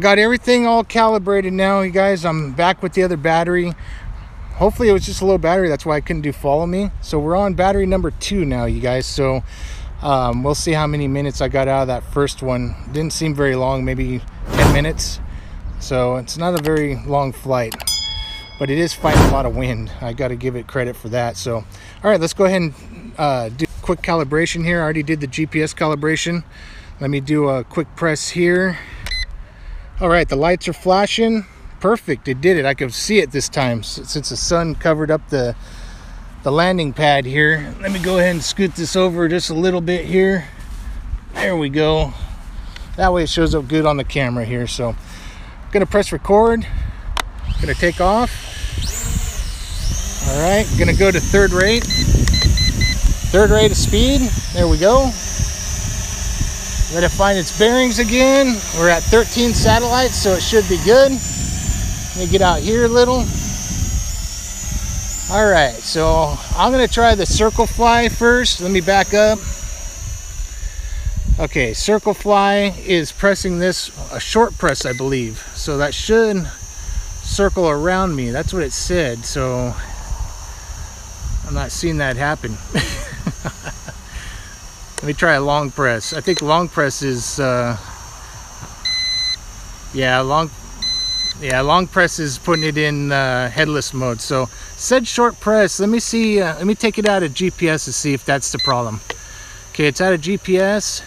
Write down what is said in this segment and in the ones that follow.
got everything all calibrated now, you guys. I'm back with the other battery. Hopefully it was just a low battery, that's why I couldn't do follow me. So we're on battery number 2 now, you guys. So we'll see how many minutes I got out of that first one. Didn't seem very long, maybe 10 minutes. So it's not a very long flight, but it is fighting a lot of wind. I got to give it credit for that. So, all right, let's go ahead and do a quick calibration here. I already did the GPS calibration. Let me do a quick press here. All right, the lights are flashing. Perfect, it did it. I could see it this time since the sun covered up the landing pad here. Let me go ahead and scoot this over just a little bit here. There we go. That way it shows up good on the camera here. So I'm gonna press record, I'm gonna take off. All right, I'm gonna go to third rate of speed. There we go. Let it find its bearings again. We're at 13 satellites, so it should be good. Let me get out here a little. All right, so I'm gonna try the circle fly first. Let me back up. Okay, circle fly is pressing this, a short press, I believe. So that should circle around me. That's what it said. So I'm not seeing that happen. Let me try a long press. I think long press is, long press is putting it in headless mode. So said short press. Let me see. Let me take it out of GPS to see if that's the problem. Okay, it's out of GPS.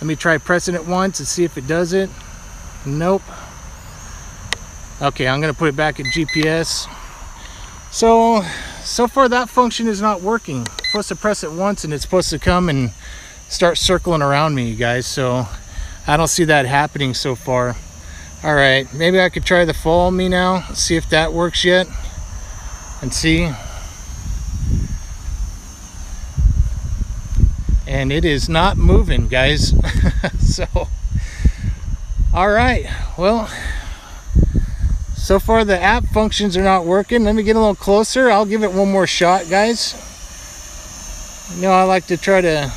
Let me try pressing it once and see if it does it. Nope. Okay, I'm gonna put it back at GPS. So far that function is not working. I'm supposed to press it once and it's supposed to come and start circling around me, you guys. So I don't see that happening so far. All right, maybe I could try the follow me now. Let's see if that works yet. And see. And it is not moving, guys. So, all right. Well, so far the app functions are not working. Let me get a little closer. I'll give it one more shot, guys. You know, I like to try to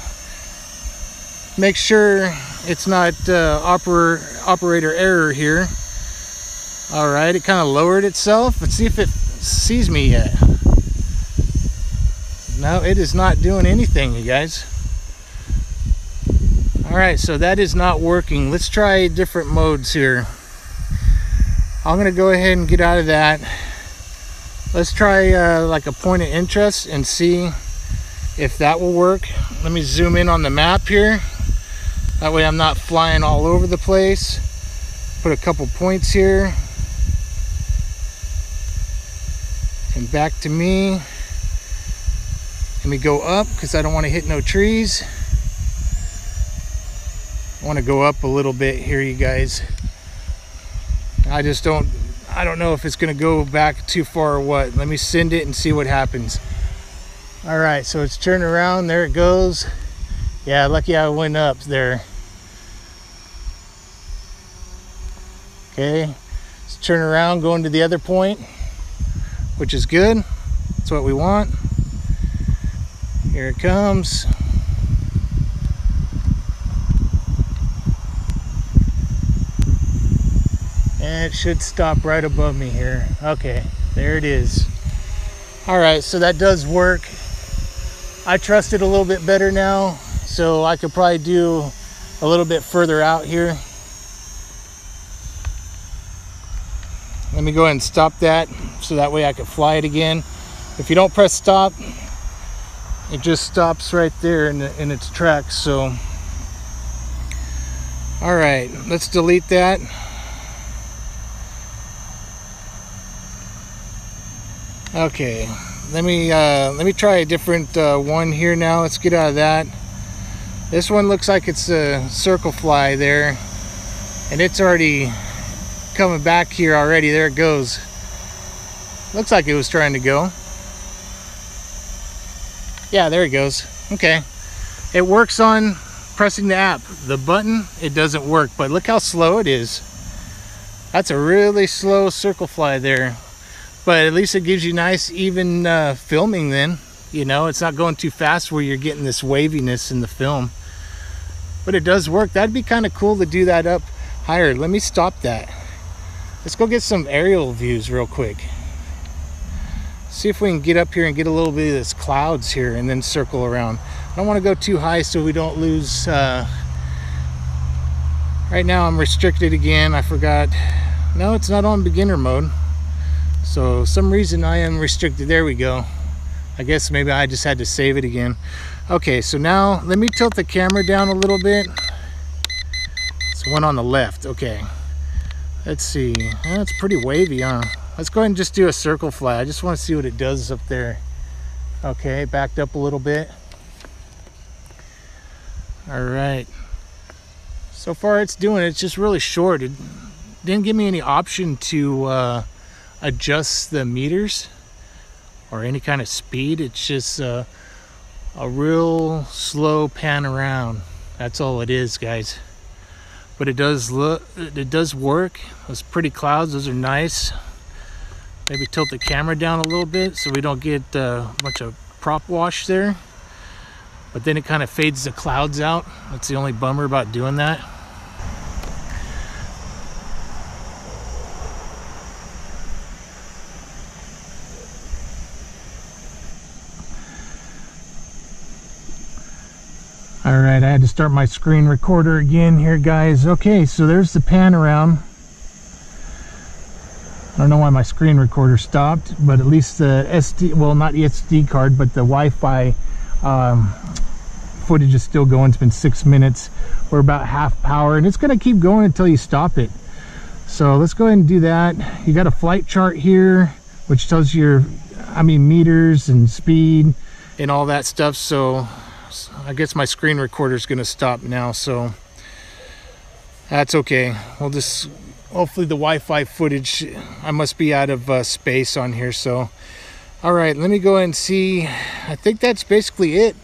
make sure it's not operator error here. All right, it kind of lowered itself. Let's see if it sees me yet. No, it is not doing anything, you guys. All right, so that is not working. Let's try different modes here. I'm gonna go ahead and get out of that. Let's try like a point of interest and see if that will work. Let me zoom in on the map here. That way I'm not flying all over the place. Put a couple points here. And back to me. Let me go up because I don't want to hit no trees. I want to go up a little bit here, you guys. I don't know if it's going to go back too far or what. Let me send it and see what happens. All right, so it's turned around. There it goes. Yeah, lucky I went up there. Okay, let's turn around, going to the other point, which is good. That's what we want. Here it comes. And it should stop right above me here. Okay, there it is. All right, so that does work. I trust it a little bit better now, so I could probably do a little bit further out here. Let me go ahead and stop that so that way I can fly it again. If you don't press stop, it just stops right there in its tracks. So, all right, let's delete that. Okay, let me try a different one here now. Let's get out of that. This one looks like it's a circle fly there, and it's already coming back here already. There it goes. Looks like it was trying to go. Yeah, there it goes. Okay, it works on pressing the app. The button, it doesn't work, but look how slow it is. That's a really slow circle fly there. But at least it gives you nice even filming then. You know, it's not going too fast where you're getting this waviness in the film. But it does work. That'd be kind of cool to do that up higher. Let me stop that. Let's go get some aerial views real quick. See if we can get up here and get a little bit of this clouds here and then circle around. I don't want to go too high so we don't lose. Right now I'm restricted again. I forgot. No, it's not on beginner mode. So some reason I am restricted. There we go. I guess maybe I just had to save it again. Okay, so now let me tilt the camera down a little bit. It's one on the left. Okay. Let's see. That's pretty wavy, huh? Let's go ahead and just do a circle fly. I just want to see what it does up there. Okay, backed up a little bit. All right. So far it's doing, it's just really short. It didn't give me any option to adjust the meters or any kind of speed. It's just a real slow pan around. That's all it is, guys. But it does look, it does work. Those pretty clouds, those are nice. Maybe tilt the camera down a little bit so we don't get a bunch of prop wash there. But then it kind of fades the clouds out. That's the only bummer about doing that. All right, I had to start my screen recorder again here, guys. Okay, so there's the pan around. I don't know why my screen recorder stopped, but at least the SD, well, not the SD card, but the Wi-Fi footage is still going. It's been 6 minutes. We're about half power, and it's going to keep going until you stop it. So let's go ahead and do that. You got a flight chart here, which tells your, I mean, meters and speed and all that stuff. So I guess my screen recorder is going to stop now. So that's okay. We'll just... Hopefully the Wi-Fi footage, I must be out of space on here. So, all right, let me go and see. I think that's basically it.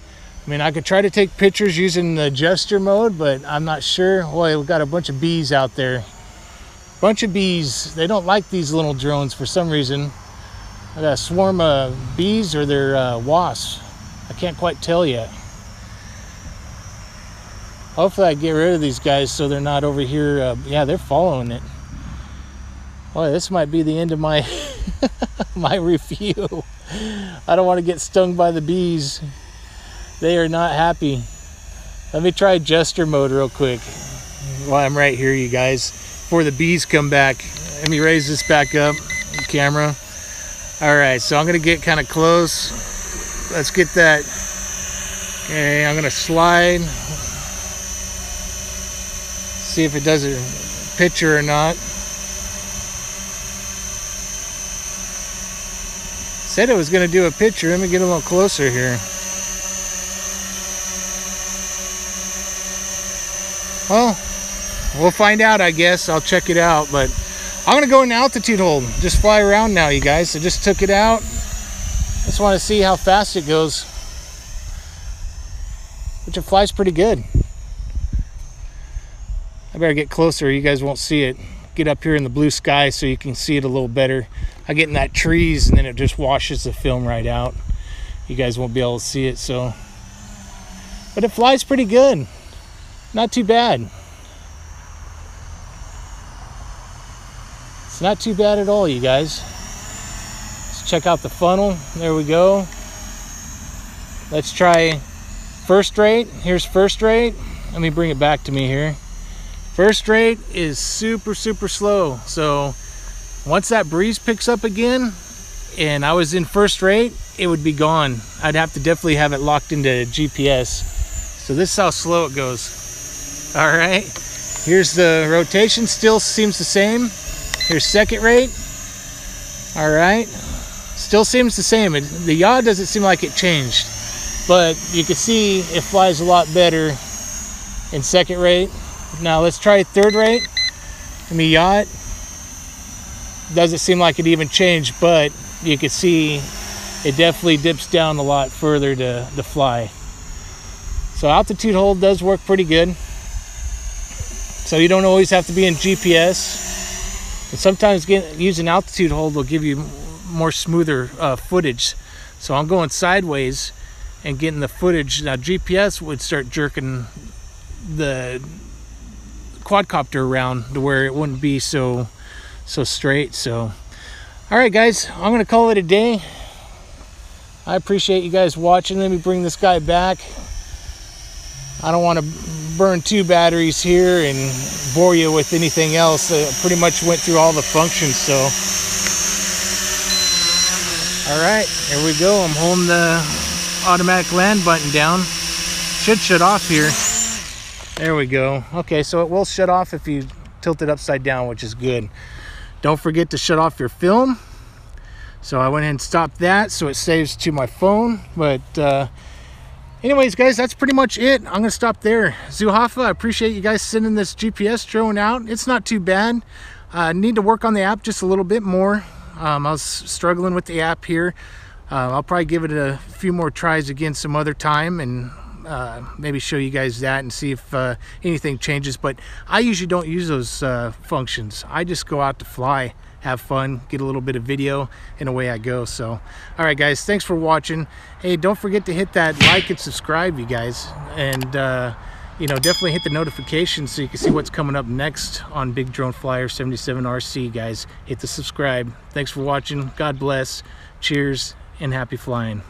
I mean, I could try to take pictures using the gesture mode, but I'm not sure. Boy, we've got a bunch of bees out there. Bunch of bees. They don't like these little drones for some reason. I got a swarm of bees, or they're wasps. I can't quite tell yet. Hopefully I get rid of these guys so they're not over here. Yeah, they're following it. Boy, this might be the end of my my review. I don't want to get stung by the bees. They are not happy. Let me try gesture mode real quick while I'm right here, you guys, before the bees come back. Let me raise this back up, camera. All right, so I'm gonna get kind of close. Let's get that. Okay, I'm gonna slide. See if it does a picture or not. Said it was going to do a picture. Let me get a little closer here. Well, we'll find out, I guess. I'll check it out, but I'm going to go in altitude hold. Just fly around now, you guys. I just took it out. Just want to see how fast it goes. Which it flies pretty good. I better get closer, you guys won't see it. Get up here in the blue sky so you can see it a little better. I get in that trees and then it just washes the film right out. You guys won't be able to see it, so. But it flies pretty good. Not too bad. It's not too bad at all, you guys. Let's check out the funnel. There we go. Let's try first rate. Here's first rate. Let me bring it back to me here. First rate is super, super slow. So once that breeze picks up again and I was in first rate, it would be gone. I'd have to definitely have it locked into GPS. So this is how slow it goes. All right, here's the rotation, still seems the same. Here's second rate. All right, still seems the same. The yaw doesn't seem like it changed, but you can see it flies a lot better in second rate. Now let's try third rate. Let me yaw it. Doesn't seem like it even changed, but you can see it definitely dips down a lot further to fly. So altitude hold does work pretty good. So you don't always have to be in GPS. And sometimes using altitude hold will give you more smoother footage. So I'm going sideways and getting the footage. Now GPS would start jerking the quadcopter around to where it wouldn't be so straight. So all right guys, I'm gonna call it a day. I appreciate you guys watching. Let me bring this guy back. I don't want to burn two batteries here and bore you with anything else. I pretty much went through all the functions. So all right, here we go. I'm holding the automatic land button down. Should shut off here. There we go. Okay, so it will shut off if you tilt it upside down, which is good. Don't forget to shut off your film. So I went ahead and stopped that, so it saves to my phone. But anyways, guys, that's pretty much it. I'm going to stop there. Zuhafa, I appreciate you guys sending this GPS drone out. It's not too bad. I need to work on the app just a little bit more. I was struggling with the app here. I'll probably give it a few more tries again some other time and maybe show you guys that and see if anything changes. But I usually don't use those functions. I just go out to fly, have fun, get a little bit of video, and away I go. So all right guys, thanks for watching. Hey, don't forget to hit that like and subscribe, you guys, and you know, definitely hit the notification so you can see what's coming up next on Big Drone Flyer 77RC. guys, hit the subscribe. Thanks for watching. God bless, cheers, and happy flying.